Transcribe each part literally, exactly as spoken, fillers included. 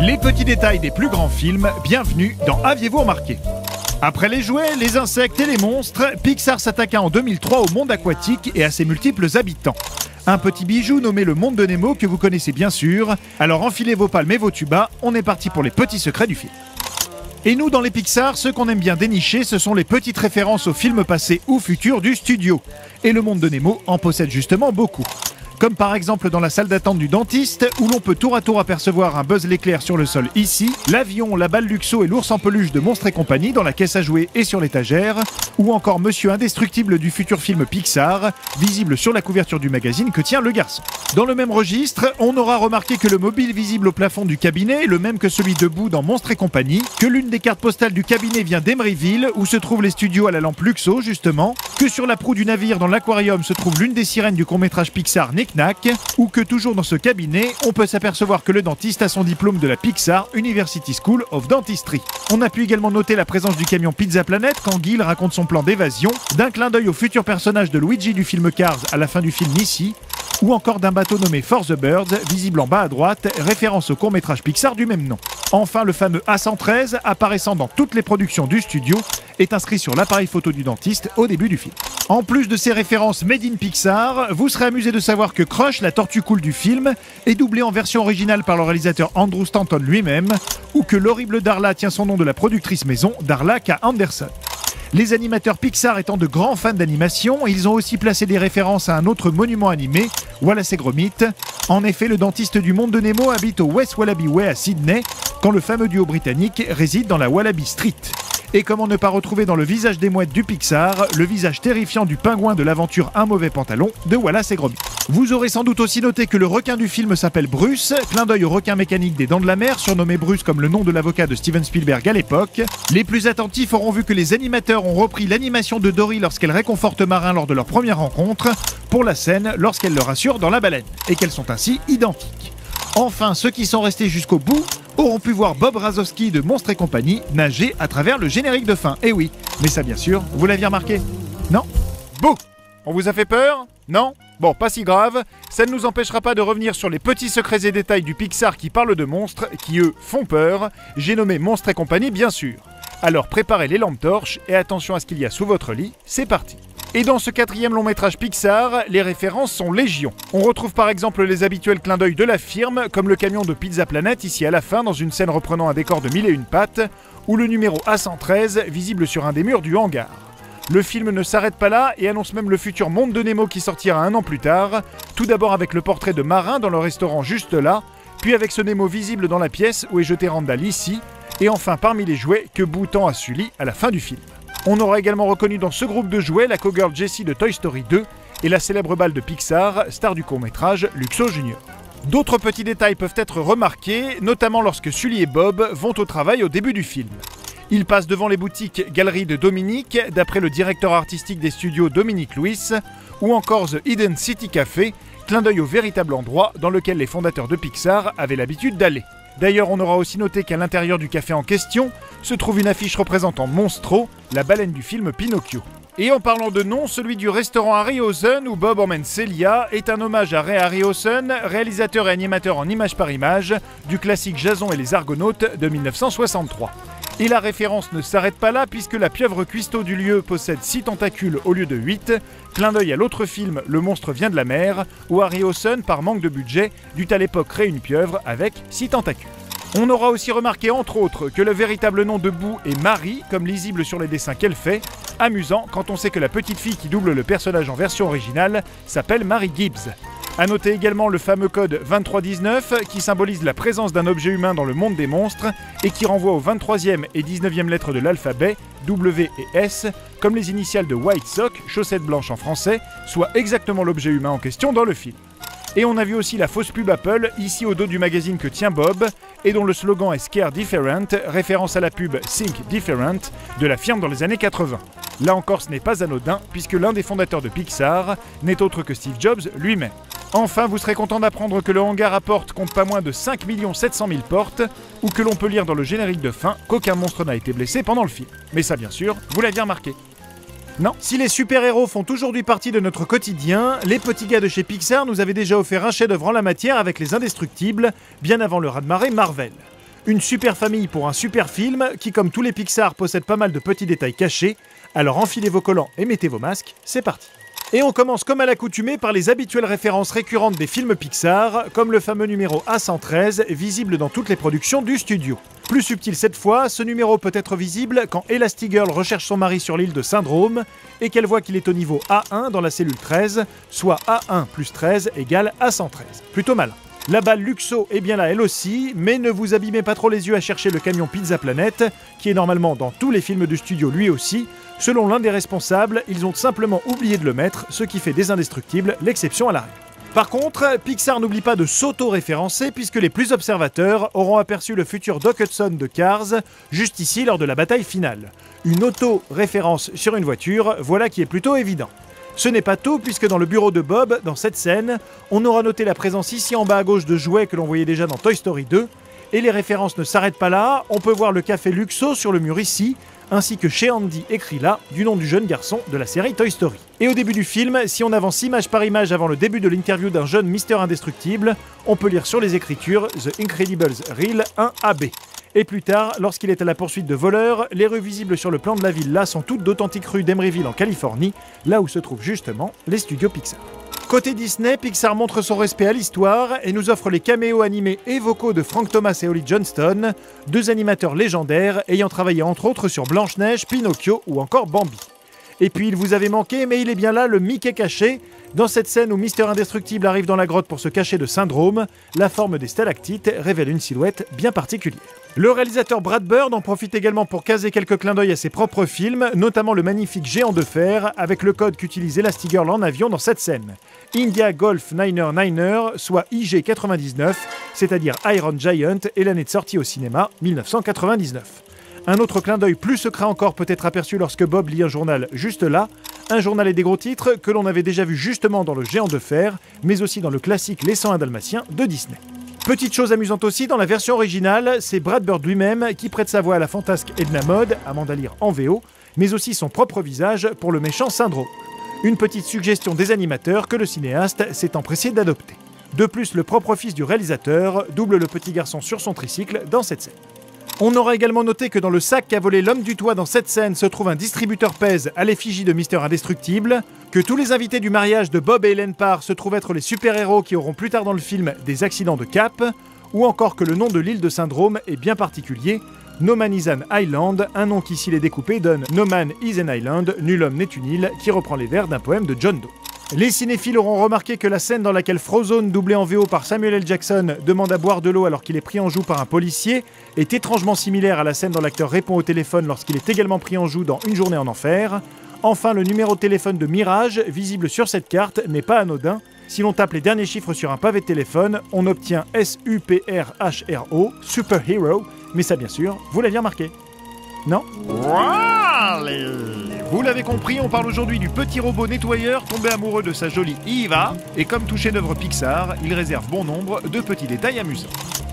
Les petits détails des plus grands films, bienvenue dans Aviez-vous remarqué? Après les jouets, les insectes et les monstres, Pixar s'attaqua en deux mille trois au monde aquatique et à ses multiples habitants. Un petit bijou nommé le monde de Nemo que vous connaissez bien sûr, alors enfilez vos palmes et vos tubas, on est parti pour les petits secrets du film. Et nous, dans les Pixar, ce qu'on aime bien dénicher, ce sont les petites références aux films passés ou futurs du studio. Et le monde de Nemo en possède justement beaucoup. Comme par exemple dans la salle d'attente du dentiste, où l'on peut tour à tour apercevoir un Buzz l'éclair sur le sol ici, l'avion, la balle Luxo et l'ours en peluche de Monstres et compagnie dans la caisse à jouer et sur l'étagère, ou encore Monsieur Indestructible du futur film Pixar, visible sur la couverture du magazine que tient le garçon. Dans le même registre, on aura remarqué que le mobile visible au plafond du cabinet est le même que celui debout dans Monstres et compagnie, que l'une des cartes postales du cabinet vient d'Emeryville, où se trouvent les studios à la lampe Luxo justement, que sur la proue du navire dans l'aquarium se trouve l'une des sirènes du court-métrage Pixar Knick-Knack, ou que toujours dans ce cabinet, on peut s'apercevoir que le dentiste a son diplôme de la Pixar University School of Dentistry. On a pu également noter la présence du camion Pizza Planet quand Gil raconte son plan d'évasion, d'un clin d'œil au futur personnage de Luigi du film Cars à la fin du film Missy, ou encore d'un bateau nommé For the Birds, visible en bas à droite, référence au court-métrage Pixar du même nom. Enfin, le fameux A cent treize, apparaissant dans toutes les productions du studio, est inscrit sur l'appareil photo du dentiste au début du film. En plus de ces références made in Pixar, vous serez amusé de savoir que Crush, la tortue cool du film, est doublée en version originale par le réalisateur Andrew Stanton lui-même, ou que l'horrible Darla tient son nom de la productrice maison Darla K. Anderson. Les animateurs Pixar étant de grands fans d'animation, ils ont aussi placé des références à un autre monument animé, Wallace et Gromit. En effet, le dentiste du monde de Nemo habite au West Wallaby Way à Sydney, quand le fameux duo britannique réside dans la Wallaby Street. Et comment ne pas retrouver dans le visage des mouettes du Pixar le visage terrifiant du pingouin de l'aventure Un mauvais pantalon de Wallace et Gromit. Vous aurez sans doute aussi noté que le requin du film s'appelle Bruce, clin d'œil au requin mécanique des Dents de la Mer, surnommé Bruce comme le nom de l'avocat de Steven Spielberg à l'époque. Les plus attentifs auront vu que les animateurs ont repris l'animation de Dory lorsqu'elle réconforte Marin lors de leur première rencontre, pour la scène lorsqu'elle le rassure dans la baleine, et qu'elles sont ainsi identiques. Enfin, ceux qui sont restés jusqu'au bout auront pu voir Bob Razowski de Monstres et compagnie nager à travers le générique de fin. Eh oui, mais ça bien sûr, vous l'aviez remarqué? Non? Bouh! On vous a fait peur? Non? Bon, pas si grave, ça ne nous empêchera pas de revenir sur les petits secrets et détails du Pixar qui parlent de monstres, qui eux font peur, j'ai nommé Monstres et compagnie bien sûr. Alors préparez les lampes torches et attention à ce qu'il y a sous votre lit, c'est parti. Et dans ce quatrième long métrage Pixar, les références sont légion. On retrouve par exemple les habituels clins d'œil de la firme, comme le camion de Pizza Planet ici à la fin dans une scène reprenant un décor de mille et une pattes, ou le numéro A cent treize visible sur un des murs du hangar. Le film ne s'arrête pas là et annonce même le futur monde de Nemo qui sortira un an plus tard, tout d'abord avec le portrait de Marin dans le restaurant juste là, puis avec ce Nemo visible dans la pièce où est jeté Randall ici, et enfin parmi les jouets que Boo tend à Sully à la fin du film. On aura également reconnu dans ce groupe de jouets la cowgirl Jessie de Toy Story deux et la célèbre balle de Pixar, star du court-métrage Luxo Junior. D'autres petits détails peuvent être remarqués, notamment lorsque Sully et Bob vont au travail au début du film. Ils passent devant les boutiques Galeries de Dominique, d'après le directeur artistique des studios Dominique Louis, ou encore The Hidden City Café, clin d'œil au véritable endroit dans lequel les fondateurs de Pixar avaient l'habitude d'aller. D'ailleurs, on aura aussi noté qu'à l'intérieur du café en question se trouve une affiche représentant Monstro, la baleine du film Pinocchio. Et en parlant de nom, celui du restaurant Harryhausen où Bob emmène Celia est un hommage à Ray Harryhausen, réalisateur et animateur en image par image du classique Jason et les Argonautes de mille neuf cent soixante-trois. Et la référence ne s'arrête pas là puisque la pieuvre cuistot du lieu possède six tentacules au lieu de huit, clin d'œil à l'autre film Le monstre vient de la mer, où Harryhausen, par manque de budget, dut à l'époque créer une pieuvre avec six tentacules. On aura aussi remarqué entre autres que le véritable nom de Boo est Marie, comme lisible sur les dessins qu'elle fait, amusant quand on sait que la petite fille qui double le personnage en version originale s'appelle Mary Gibbs. A noter également le fameux code vingt-trois dix-neuf qui symbolise la présence d'un objet humain dans le monde des monstres et qui renvoie aux vingt-troisième et dix-neuvième lettres de l'alphabet, W et S, comme les initiales de White Sock, chaussette blanche en français, soit exactement l'objet humain en question dans le film. Et on a vu aussi la fausse pub Apple, ici au dos du magazine que tient Bob, et dont le slogan est Scare Different, référence à la pub Think Different de la firme dans les années quatre-vingt. Là encore, ce n'est pas anodin, puisque l'un des fondateurs de Pixar n'est autre que Steve Jobs lui-même. Enfin, vous serez content d'apprendre que le hangar à portes compte pas moins de cinq millions sept cent mille portes, ou que l'on peut lire dans le générique de fin qu'aucun monstre n'a été blessé pendant le film. Mais ça, bien sûr, vous l'aviez remarqué. Non. Si les super-héros font aujourd'hui partie de notre quotidien, les petits gars de chez Pixar nous avaient déjà offert un chef-d'œuvre en la matière avec Les Indestructibles, bien avant le raz-de-marée Marvel. Une super famille pour un super film qui, comme tous les Pixar, possède pas mal de petits détails cachés. Alors enfilez vos collants et mettez vos masques, c'est parti. Et on commence comme à l'accoutumée par les habituelles références récurrentes des films Pixar, comme le fameux numéro A cent treize, visible dans toutes les productions du studio. Plus subtil cette fois, ce numéro peut être visible quand Elastigirl recherche son mari sur l'île de Syndrome et qu'elle voit qu'il est au niveau A un dans la cellule treize, soit A un plus treize égale A cent treize. Plutôt malin. La balle Luxo est bien là elle aussi, mais ne vous abîmez pas trop les yeux à chercher le camion Pizza Planet, qui est normalement dans tous les films du studio lui aussi. Selon l'un des responsables, ils ont simplement oublié de le mettre, ce qui fait des Indestructibles l'exception à la règle. Par contre, Pixar n'oublie pas de s'auto-référencer puisque les plus observateurs auront aperçu le futur Doc Hudson de Cars juste ici lors de la bataille finale. Une auto-référence sur une voiture, voilà qui est plutôt évident. Ce n'est pas tout puisque dans le bureau de Bob, dans cette scène, on aura noté la présence ici en bas à gauche de jouets que l'on voyait déjà dans Toy Story deux. Et les références ne s'arrêtent pas là, on peut voir le café Luxo sur le mur ici, ainsi que chez Andy écrit là, du nom du jeune garçon de la série Toy Story. Et au début du film, si on avance image par image avant le début de l'interview d'un jeune Mister Indestructible, on peut lire sur les écritures « The Incredibles Reel un A B ». Et plus tard, lorsqu'il est à la poursuite de voleurs, les rues visibles sur le plan de la ville là sont toutes d'authentiques rues d'Emeryville en Californie, là où se trouvent justement les studios Pixar. Côté Disney, Pixar montre son respect à l'histoire et nous offre les caméos animés et vocaux de Frank Thomas et Holly Johnston, deux animateurs légendaires ayant travaillé entre autres sur Blanche-Neige, Pinocchio ou encore Bambi. Et puis il vous avait manqué, mais il est bien là le Mickey caché. Dans cette scène où Mister Indestructible arrive dans la grotte pour se cacher de Syndrome, la forme des stalactites révèle une silhouette bien particulière. Le réalisateur Brad Bird en profite également pour caser quelques clins d'œil à ses propres films, notamment le magnifique Géant de Fer, avec le code qu'utilise Elastigirl en avion dans cette scène. India Golf neuf cent quatre-vingt-dix-neuf, soit I G quatre-vingt-dix-neuf, c'est-à-dire Iron Giant, et l'année de sortie au cinéma, mille neuf cent quatre-vingt-dix-neuf. Un autre clin d'œil plus secret encore peut être aperçu lorsque Bob lit un journal juste là, un journal et des gros titres que l'on avait déjà vu justement dans le Géant de Fer, mais aussi dans le classique Les cent un Dalmatiens de Disney. Petite chose amusante aussi, dans la version originale, c'est Brad Bird lui-même qui prête sa voix à la fantasque Edna Mode, à Mandalire en V O, mais aussi son propre visage pour le méchant Syndrome. Une petite suggestion des animateurs que le cinéaste s'est empressé d'adopter. De plus, le propre fils du réalisateur double le petit garçon sur son tricycle dans cette scène. On aura également noté que dans le sac qu'a volé l'homme du toit dans cette scène se trouve un distributeur pèse à l'effigie de Mister Indestructible, que tous les invités du mariage de Bob et Hélène Parr se trouvent être les super-héros qui auront plus tard dans le film des accidents de cap, ou encore que le nom de l'île de Syndrome est bien particulier, No Man is an Island, un nom qui s'il est découpé donne No Man is an Island, Nul homme n'est une île, qui reprend les vers d'un poème de John Doe. Les cinéphiles auront remarqué que la scène dans laquelle Frozone, doublée en V O par Samuel L. Jackson, demande à boire de l'eau alors qu'il est pris en joue par un policier, est étrangement similaire à la scène dont l'acteur répond au téléphone lorsqu'il est également pris en joue dans Une journée en enfer. Enfin, le numéro de téléphone de Mirage, visible sur cette carte, n'est pas anodin. Si l'on tape les derniers chiffres sur un pavé de téléphone, on obtient S U P R H R O, Superhero, mais ça bien sûr, vous l'aviez remarqué. Non ? Vous l'avez compris, on parle aujourd'hui du petit robot nettoyeur tombé amoureux de sa jolie Eva, et comme tout chef-d'œuvre Pixar, il réserve bon nombre de petits détails amusants.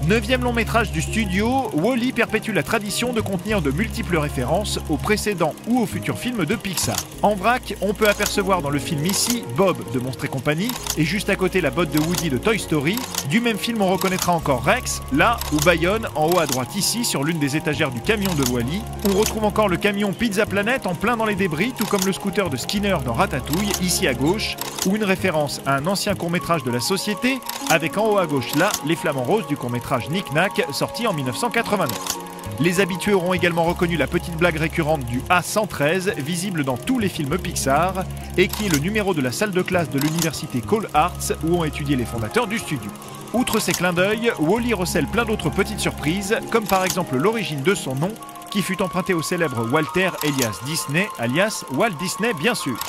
Neuvième long métrage du studio, Wall-E perpétue la tradition de contenir de multiples références aux précédents ou aux futurs films de Pixar. En vrac, on peut apercevoir dans le film ici Bob de Monstres et compagnie, et juste à côté la botte de Woody de Toy Story. Du même film, on reconnaîtra encore Rex, là, ou Bayonne, en haut à droite ici, sur l'une des étagères du camion de Wall-E. On retrouve encore le camion Pizza Planet en plein dans les débris, tout comme le scooter de Skinner dans Ratatouille, ici à gauche, ou une référence à un ancien court-métrage de la société, avec en haut à gauche là, les flamants roses du court-métrage Knick Knack, sorti en mille neuf cent quatre-vingt-neuf. Les habitués auront également reconnu la petite blague récurrente du A cent treize, visible dans tous les films Pixar, et qui est le numéro de la salle de classe de l'université Cole Arts, où ont étudié les fondateurs du studio. Outre ces clins d'œil, Wall-E recèle plein d'autres petites surprises, comme par exemple l'origine de son nom, qui fut emprunté au célèbre Walter Elias Disney, alias Walt Disney bien sûr.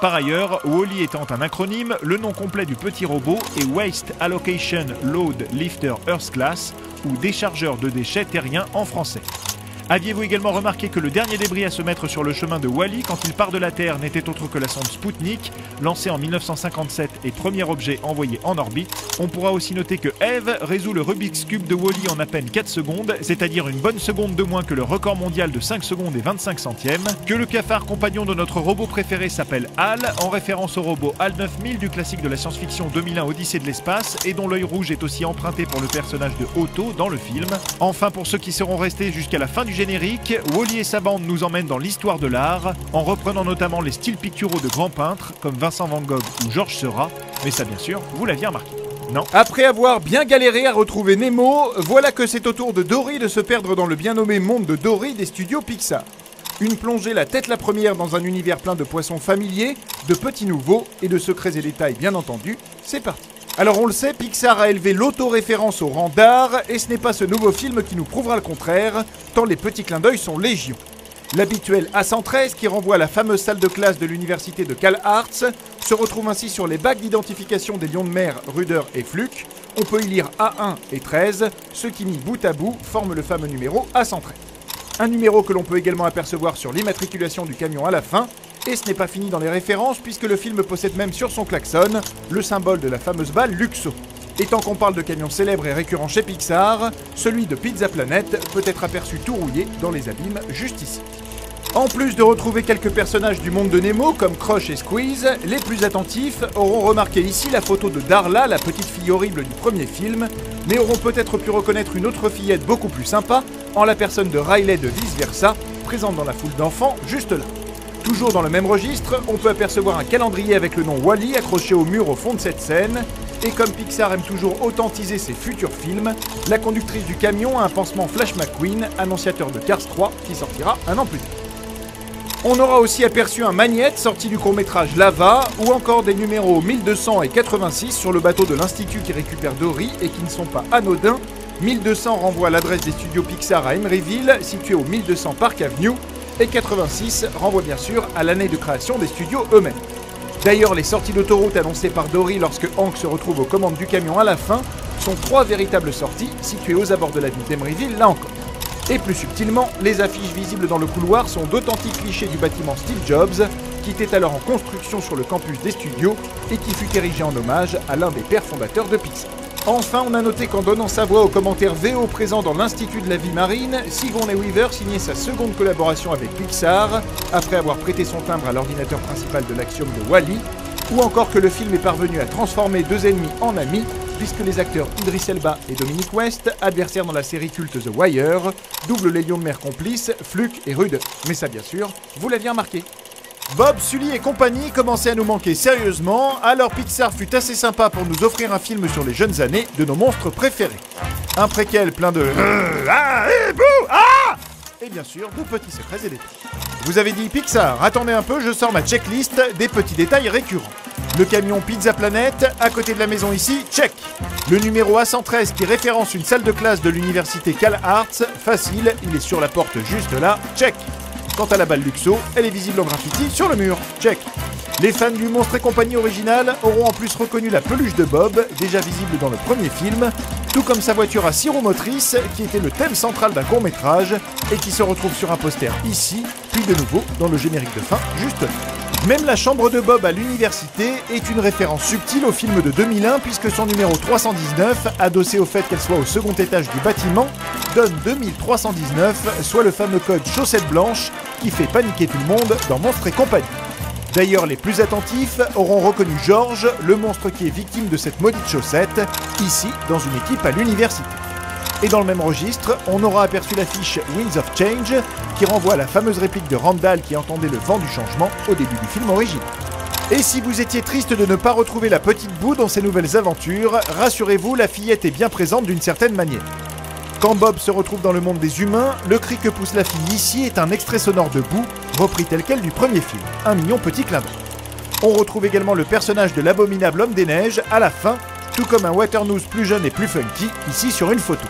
Par ailleurs, Wall-E étant un acronyme, le nom complet du petit robot est Waste Allocation Load Lifter Earth Class, ou déchargeur de déchets terriens en français. Aviez-vous également remarqué que le dernier débris à se mettre sur le chemin de Wally quand il part de la Terre n'était autre que la sonde Spoutnik, lancée en mille neuf cent cinquante-sept et premier objet envoyé en orbite? On pourra aussi noter que Eve résout le Rubik's Cube de Wally en à peine quatre secondes, c'est-à-dire une bonne seconde de moins que le record mondial de cinq secondes et vingt-cinq centièmes, que le cafard compagnon de notre robot préféré s'appelle HAL, en référence au robot HAL neuf mille du classique de la science-fiction deux mille un Odyssée de l'espace, et dont l'œil rouge est aussi emprunté pour le personnage de Otto dans le film. Enfin, pour ceux qui seront restés jusqu'à la fin du générique, Wally et sa bande nous emmènent dans l'histoire de l'art, en reprenant notamment les styles picturaux de grands peintres, comme Vincent Van Gogh ou Georges Seurat, mais ça bien sûr, vous l'aviez remarqué. Non. Après avoir bien galéré à retrouver Nemo, voilà que c'est au tour de Dory de se perdre dans le bien nommé monde de Dory des studios Pixar. Une plongée la tête la première dans un univers plein de poissons familiers, de petits nouveaux et de secrets et détails bien entendu, c'est parti. Alors on le sait, Pixar a élevé l'autoréférence au rang d'art et ce n'est pas ce nouveau film qui nous prouvera le contraire, tant les petits clins d'œil sont légion. L'habituel A cent treize, qui renvoie à la fameuse salle de classe de l'université de CalArts, se retrouve ainsi sur les bacs d'identification des lions de mer Rudder et Fluke. On peut y lire A un et treize, ceux qui mis bout à bout forment le fameux numéro A cent treize. Un numéro que l'on peut également apercevoir sur l'immatriculation du camion à la fin, et ce n'est pas fini dans les références puisque le film possède même sur son klaxon le symbole de la fameuse balle Luxo. Et tant qu'on parle de camions célèbres et récurrents chez Pixar, celui de Pizza Planet peut être aperçu tout rouillé dans les abîmes juste ici. En plus de retrouver quelques personnages du monde de Nemo comme Crush et Squeeze, les plus attentifs auront remarqué ici la photo de Darla, la petite fille horrible du premier film, mais auront peut-être pu reconnaître une autre fillette beaucoup plus sympa en la personne de Riley de Vice Versa, présente dans la foule d'enfants juste là. Toujours dans le même registre, on peut apercevoir un calendrier avec le nom Wally accroché au mur au fond de cette scène. Et comme Pixar aime toujours authentiser ses futurs films, la conductrice du camion a un pansement Flash McQueen, annonciateur de Cars trois, qui sortira un an plus tard. On aura aussi aperçu un Magnète sorti du court-métrage Lava, ou encore des numéros mille deux cents et quatre-vingt-six sur le bateau de l'Institut qui récupère Dory et qui ne sont pas anodins. mille deux cents renvoie à l'adresse des studios Pixar à Emeryville, située au mille deux cents Park Avenue, et quatre-vingt-six renvoie bien sûr à l'année de création des studios eux-mêmes. D'ailleurs, les sorties d'autoroute annoncées par Dory lorsque Hank se retrouve aux commandes du camion à la fin sont trois véritables sorties situées aux abords de la ville d'Emeryville, là encore. Et plus subtilement, les affiches visibles dans le couloir sont d'authentiques clichés du bâtiment Steve Jobs, qui était alors en construction sur le campus des studios et qui fut érigé en hommage à l'un des pères fondateurs de Pixar. Enfin, on a noté qu'en donnant sa voix aux commentaires V O présents dans l'Institut de la vie marine, Sigourney Weaver signait sa seconde collaboration avec Pixar, après avoir prêté son timbre à l'ordinateur principal de l'axiome de Wall-E, ou encore que le film est parvenu à transformer deux ennemis en amis, puisque les acteurs Idris Elba et Dominic West, adversaires dans la série culte The Wire, doublent les lions de mer complices, Fluke et Rude. Mais ça bien sûr, vous l'aviez remarqué. Bob, Sully et compagnie commençaient à nous manquer sérieusement, alors Pixar fut assez sympa pour nous offrir un film sur les jeunes années de nos monstres préférés. Un préquel plein de... et bien sûr, de petits secrets et détails. Vous avez dit Pixar, attendez un peu, je sors ma checklist des petits détails récurrents. Le camion Pizza Planet, à côté de la maison ici, check. Le numéro A cent treize qui référence une salle de classe de l'université CalArts, facile, il est sur la porte juste là, check. Quant à la balle Luxo, elle est visible en graffiti sur le mur, check. Les fans du Monstre et compagnie original auront en plus reconnu la peluche de Bob, déjà visible dans le premier film, tout comme sa voiture à six roues motrices, qui était le thème central d'un court-métrage, et qui se retrouve sur un poster ici, puis de nouveau dans le générique de fin, juste là. Même la chambre de Bob à l'université est une référence subtile au film de deux mille un, puisque son numéro trois cent dix-neuf, adossé au fait qu'elle soit au second étage du bâtiment, donne deux mille trois cent dix-neuf, soit le fameux code chaussette blanche, qui fait paniquer tout le monde dans Monstre et compagnie. D'ailleurs, les plus attentifs auront reconnu George, le monstre qui est victime de cette maudite chaussette, ici dans une équipe à l'université. Et dans le même registre, on aura aperçu l'affiche Winds of Change, qui renvoie à la fameuse réplique de Randall qui entendait le vent du changement au début du film original. Et si vous étiez triste de ne pas retrouver la petite boue dans ses nouvelles aventures, rassurez-vous, la fillette est bien présente d'une certaine manière. Quand Bob se retrouve dans le monde des humains, le cri que pousse la fille ici est un extrait sonore de Boo, repris tel quel du premier film. Un mignon petit clin d'œil. On retrouve également le personnage de l'abominable homme des neiges à la fin, tout comme un Waternoose plus jeune et plus funky, ici sur une photo.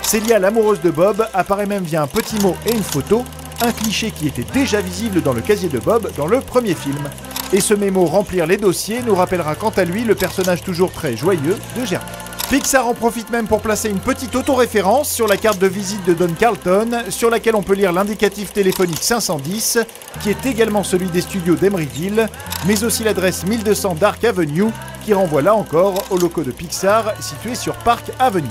Célia, l'amoureuse de Bob, apparaît même via un petit mot et une photo, un cliché qui était déjà visible dans le casier de Bob dans le premier film. Et ce mémo remplir les dossiers nous rappellera quant à lui le personnage toujours très joyeux de Germain. Pixar en profite même pour placer une petite autoréférence sur la carte de visite de Don Carlton, sur laquelle on peut lire l'indicatif téléphonique cinq cent dix, qui est également celui des studios d'Emeryville, mais aussi l'adresse mille deux cents Dark Avenue, qui renvoie là encore aux locaux de Pixar situés sur Park Avenue.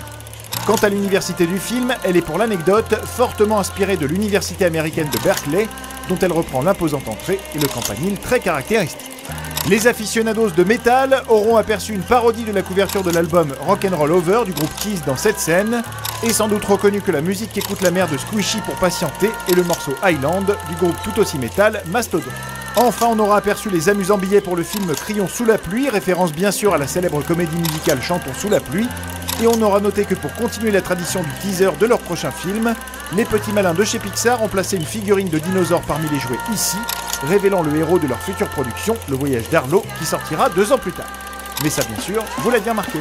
Quant à l'université du film, elle est pour l'anecdote fortement inspirée de l'université américaine de Berkeley, dont elle reprend l'imposante entrée et le campanile très caractéristique. Les aficionados de métal auront aperçu une parodie de la couverture de l'album Rock'n'Roll Over du groupe Kiss dans cette scène, et sans doute reconnu que la musique qu'écoute la mère de Squishy pour patienter est le morceau Island du groupe tout aussi métal Mastodon. Enfin, on aura aperçu les amusants billets pour le film Crions sous la pluie, référence bien sûr à la célèbre comédie musicale Chantons sous la pluie, et on aura noté que pour continuer la tradition du teaser de leur prochain film, les petits malins de chez Pixar ont placé une figurine de dinosaure parmi les jouets ici, révélant le héros de leur future production, Le Voyage d'Arlo, qui sortira deux ans plus tard. Mais ça, bien sûr, vous l'aviez remarqué.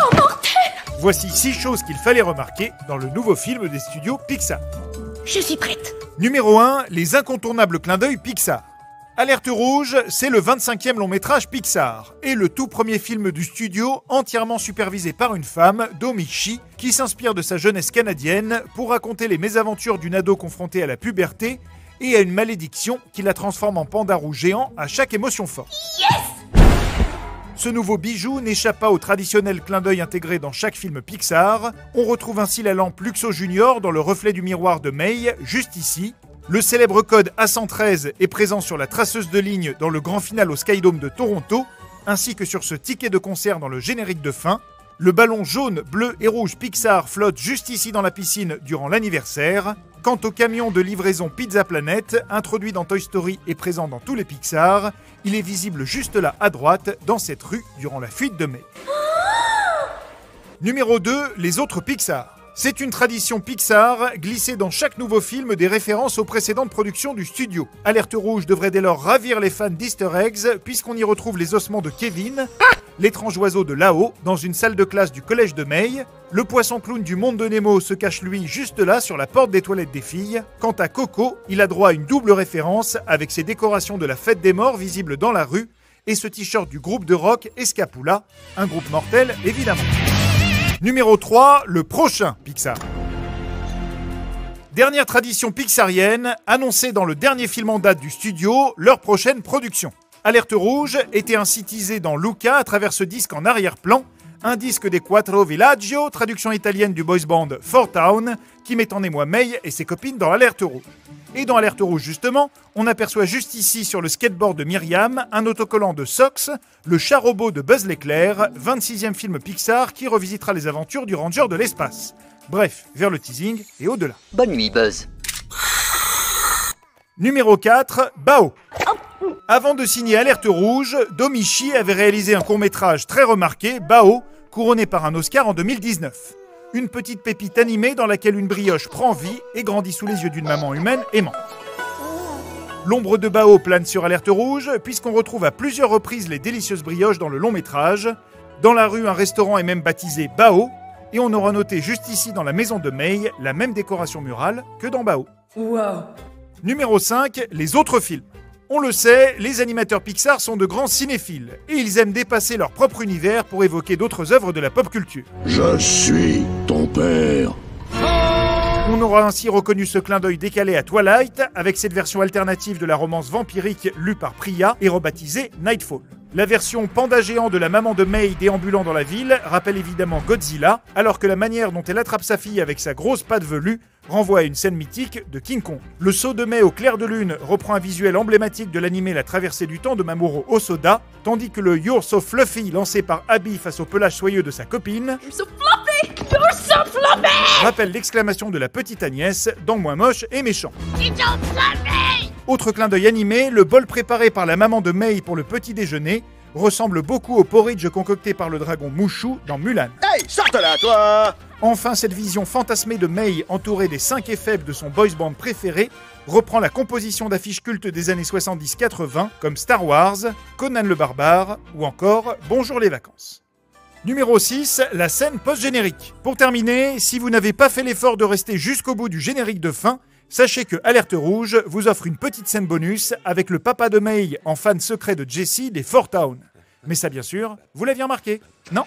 Oh, mortel ! Voici six choses qu'il fallait remarquer dans le nouveau film des studios Pixar. Je suis prête. Numéro un, les incontournables clins d'œil Pixar. Alerte rouge, c'est le vingt-cinquième long métrage Pixar, et le tout premier film du studio entièrement supervisé par une femme, Domi Shi, qui s'inspire de sa jeunesse canadienne pour raconter les mésaventures d'une ado confrontée à la puberté et à une malédiction qui la transforme en panda roux géant à chaque émotion forte. Yes ! Ce nouveau bijou n'échappe pas au traditionnel clin d'œil intégré dans chaque film Pixar. On retrouve ainsi la lampe Luxo Junior dans le reflet du miroir de May, juste ici. Le célèbre code A cent treize est présent sur la traceuse de ligne dans le grand final au Skydome de Toronto, ainsi que sur ce ticket de concert dans le générique de fin. Le ballon jaune, bleu et rouge Pixar flotte juste ici dans la piscine durant l'anniversaire. Quant au camion de livraison Pizza Planet, introduit dans Toy Story et présent dans tous les Pixar, il est visible juste là à droite, dans cette rue, durant la fuite de mai. Numéro deux, les autres Pixar. C'est une tradition Pixar, glisser dans chaque nouveau film des références aux précédentes productions du studio. Alerte rouge devrait dès lors ravir les fans d'Easter Eggs, puisqu'on y retrouve les ossements de Kevin, l'étrange oiseau de là-haut, dans une salle de classe du collège de May. Le poisson clown du monde de Nemo se cache lui juste là, sur la porte des toilettes des filles. Quant à Coco, il a droit à une double référence, avec ses décorations de la fête des morts visibles dans la rue, et ce t-shirt du groupe de rock Escapula, un groupe mortel évidemment. Numéro trois, le prochain Pixar. Dernière tradition pixarienne, annoncée dans le dernier film en date du studio, leur prochaine production. Alerte rouge était ainsi teasée dans Luca à travers ce disque en arrière-plan, un disque des Quattro Villaggio, traduction italienne du boys band Four Town, qui met en émoi May et ses copines dans Alerte rouge. Et dans Alerte rouge justement, on aperçoit juste ici sur le skateboard de Myriam un autocollant de Sox, le chat robot de Buzz l'éclair, vingt-sixième film Pixar qui revisitera les aventures du ranger de l'espace. Bref, vers le teasing et au-delà. Bonne nuit Buzz. Numéro quatre, Bao. Avant de signer Alerte rouge, Domi Shi avait réalisé un court-métrage très remarqué, Bao, couronné par un Oscar en deux mille dix-neuf. Une petite pépite animée dans laquelle une brioche prend vie et grandit sous les yeux d'une maman humaine aimante. L'ombre de Bao plane sur Alerte rouge, puisqu'on retrouve à plusieurs reprises les délicieuses brioches dans le long-métrage. Dans la rue, un restaurant est même baptisé Bao, et on aura noté juste ici dans la maison de May la même décoration murale que dans Bao. Wow. Numéro cinq, les autres films. On le sait, les animateurs Pixar sont de grands cinéphiles et ils aiment dépasser leur propre univers pour évoquer d'autres œuvres de la pop culture. Je suis ton père. On aura ainsi reconnu ce clin d'œil décalé à Twilight avec cette version alternative de la romance vampirique lue par Priya et rebaptisée Nightfall. La version panda géant de la maman de May déambulant dans la ville rappelle évidemment Godzilla, alors que la manière dont elle attrape sa fille avec sa grosse patte velue renvoie à une scène mythique de King Kong. Le saut de May au clair de lune reprend un visuel emblématique de l'animé La traversée du temps de Mamoru Hosoda, tandis que le You're so fluffy lancé par Abby face au pelage soyeux de sa copine You're so fluffy, You're so fluffy rappelle l'exclamation de la petite Agnès dans Moins moche et méchant. You're so fluffy. Autre clin d'œil animé, le bol préparé par la maman de May pour le petit déjeuner ressemble beaucoup au porridge concocté par le dragon Mushu dans Mulan. Hey, sorte là, toi! Enfin, cette vision fantasmée de May, entourée des cinq faibles de son boys band préféré, reprend la composition d'affiches cultes des années soixante-dix quatre-vingt, comme Star Wars, Conan le Barbare ou encore Bonjour les vacances. Numéro six, la scène post-générique. Pour terminer, si vous n'avez pas fait l'effort de rester jusqu'au bout du générique de fin, sachez que Alerte Rouge vous offre une petite scène bonus avec le papa de May en fan secret de Jessie des Four Town. Mais ça, bien sûr, vous l'aviez remarqué, non ?